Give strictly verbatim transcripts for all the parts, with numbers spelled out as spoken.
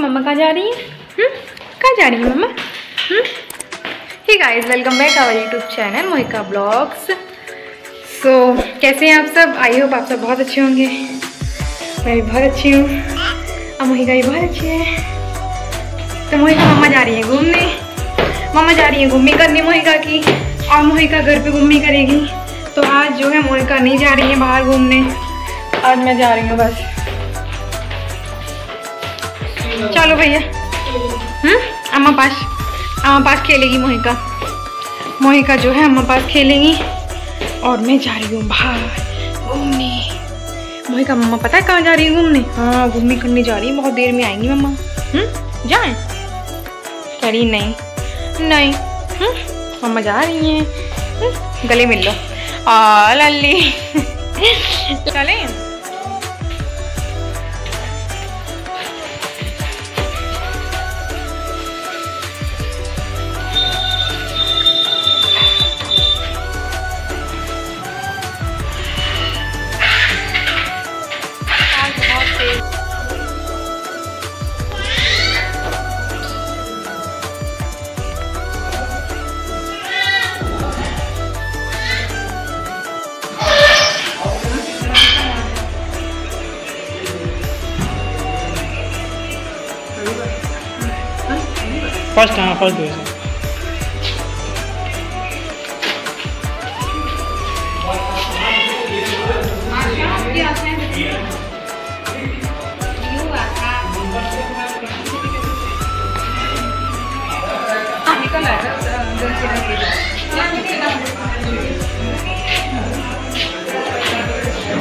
मम्मा कहाँ जा रही है? कहाँ जा रही है मम्मा? Hey guys, welcome back our YouTube channel Mohika blogs. So कैसे हैं आप सब? आई होप आप सब बहुत अच्छे होंगे। मैं भी बहुत अच्छी हूँ और मोहिका भी बहुत अच्छी है। तो मोहिका मम्मा जा रही है घूमने, मम्मा जा रही है घूमने करने मोहिका की, और मोहिका घर पे घूमने करेगी। तो आज जो है मोहिका नहीं जा रही है बाहर घूमने, आज मैं जा रही हूँ बस। चलो भैया, अम्मा पास अम्मा पास खेलेगी मोहिका। मोहिका जो है अम्मा पास खेलेंगी और मैं जा रही हूँ बाहर घूमने। मोहिका मम्मा पता है कहाँ जा रही है घूमने? हाँ, घूमने करने जा रही है। बहुत देर में आएंगी मम्मा। हम्म, जाए करी? नहीं नहीं, मम्मा जा रही हैं। गले मिल लो आ लल्ली। चलें? फर्स्ट हाँ फर्स्ट दो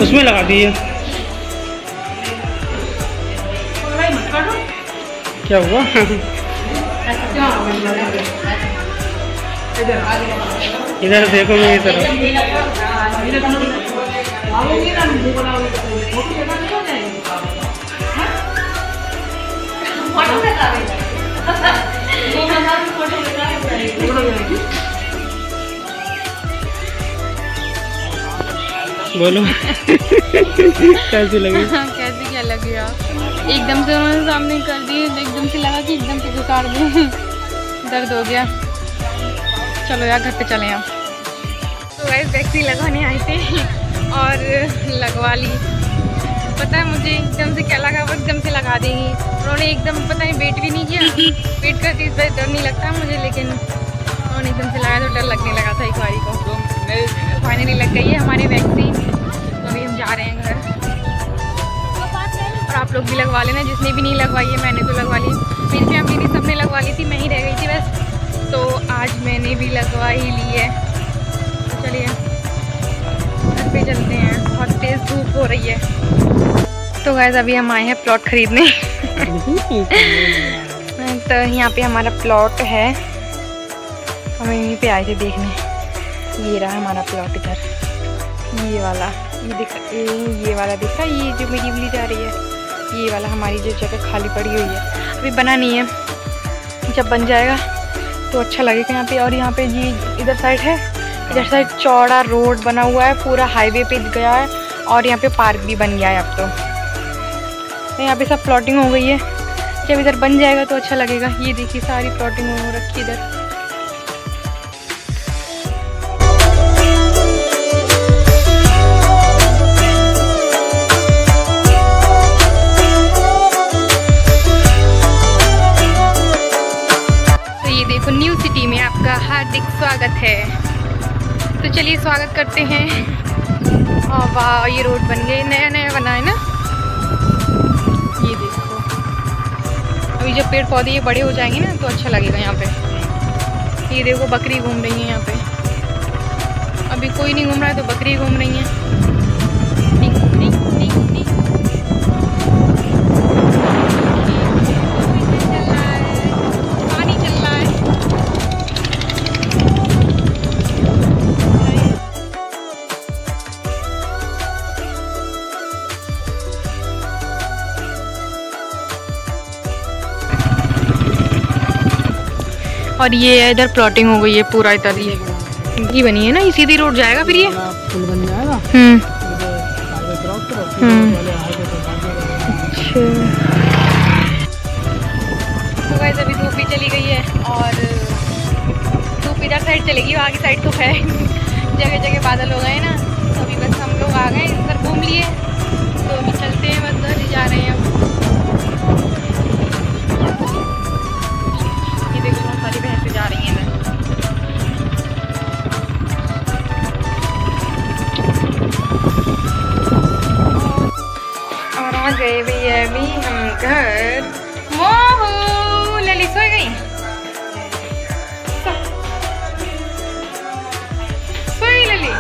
उसमें लगा दिए। क्या हुआ? इधर देखो मेरी तरफ। बोलो कैसी लगी? कैसी क्या लगी आप? एकदम से उन्होंने सामने कर दी, एकदम से लगा कि एकदम से घुसाड़ दी, दर्द हो गया। चलो यार घर पे चले आप। तो गाइस वैक्सीन लगाने आए थे और लगवा ली। पता है मुझे एकदम से क्या लगा, वो एकदम से लगा देंगी। उन्होंने एकदम पता नहीं वेट भी नहीं किया, वेट करती इस बार डर नहीं लगता मुझे, लेकिन उन्होंने एकदम से लगाया तो डर लगने लगा था एक बारी को। तो फाइनली लग गई है हमारी वैक्सीन। तो अभी हम जा रहे हैं घर, और आप लोग भी लगवा लेना जिसने भी नहीं लगवाई है। मैंने तो लगवा ली, मेरी फैमिली ने सबने लगवा ली थी, मैं ही रह गई थी बस। तो आज मैंने भी लगवा ही ली है। तो चलिए घर पे चलते हैं, बहुत तेज़ धूप हो रही है। तो गाइस अभी हम आए हैं प्लॉट खरीदने। तो यहाँ पे हमारा प्लॉट है, हम यहीं पे आए थे देखने। ये रहा हमारा प्लॉट, इधर ये वाला, ये दिख, ये वाला दिखा, ये जो मेरी उंगली जा रही है, ये वाला हमारी जो जगह खाली पड़ी हुई है, अभी बना नहीं है। जब बन जाएगा तो अच्छा लगेगा यहाँ पे। और यहाँ पे ये इधर साइड है, इधर साइड चौड़ा रोड बना हुआ है, पूरा हाईवे पे गया है, और यहाँ पे पार्क भी बन गया है अब। तो यहाँ पे सब प्लॉटिंग हो गई है, जब इधर बन जाएगा तो अच्छा लगेगा। ये देखिए सारी प्लॉटिंग हो रखी इधर। न्यू सिटी में आपका हार्दिक स्वागत है। तो चलिए स्वागत करते हैं। और वाह, ये रोड बन गया, नया नया बना है ना। ये देखो अभी जब पेड़ पौधे ये बड़े हो जाएंगे ना तो अच्छा लगेगा यहाँ पे। ये देखो बकरी घूम रही है यहाँ पे, अभी कोई नहीं घूम रहा है तो बकरी घूम रही है। और ये इधर प्लॉटिंग हो गई है पूरा, इधर ये बनी है ना, ये सीधी रोड जाएगा फिर ये पुल बन जाएगा। हम्म, तो गाइस अभी धूप भी चली गई है और धूप इधर साइड चलेगी, वहाँ की साइड तो है जगह जगह बादल हो गए ना। तो अभी बस हम लोग आ गए, इधर घूम लिए तो अभी चलते हैं, बस घर जा रहे हैं। ये देखो बहुत सारी भैंसें जा रही हैं इधर। और आ गए भैया अभी हम घर। मोहू लली सो गई, सोई लली।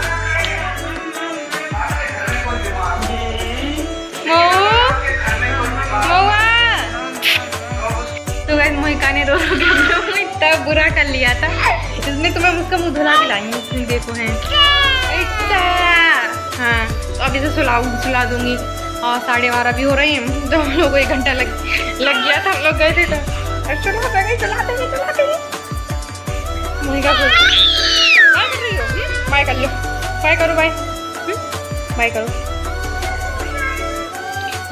तो गाइस मोहिका ने रो रो के इतना बुरा कर लिया था, इसमें तो मैं उसका मुँह धुला दिलाई। देखो है हाँ, तो अभी से सुला सुला दूंगी। और साढ़े बारह भी हो रही हैं, तो हम लोग को एक घंटा लग लग गया था, हम लोग गए थे तो चला देंगे चला देंगे चला देंगे मोहिका को। बाय कर लो, बाय करो, बाय बाय करो,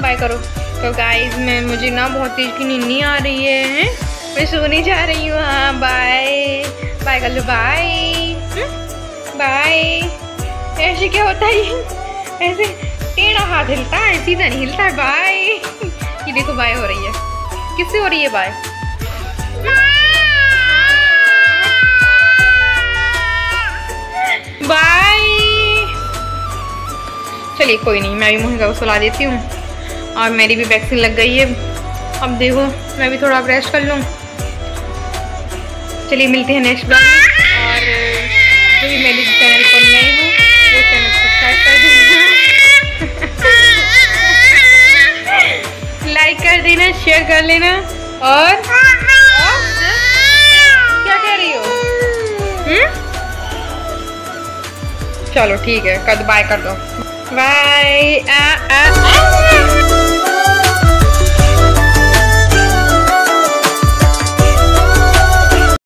बाय करो। तो गाइस मैं मुझे ना बहुत तेज की नींद आ रही है, मैं सोने जा रही हूँ। हाँ बाय बाय कर लो, बाय बाय। ऐसे क्या होता है, ऐसे टेढ़ा हाथ हिलता है, सीधा नहीं हिलता है। बाय, ये देखो बाय हो रही है, किससे हो रही है बाय? बाय चलिए कोई नहीं, मैं भी मोहिका को सुला देती हूँ। और मेरी भी वैक्सीन लग गई है, अब देखो मैं भी थोड़ा रेस्ट कर लूँ। चलिए मिलते हैं नेक्स्ट ब्लॉग में। और जो भी मेरे चैनल पर नए हो वो चैनल सब्सक्राइब कर देना, लाइक कर देना, शेयर कर लेना। और, और क्या कह रही हो हुँ? चलो ठीक है, कर दो बाय, कर दो बाय।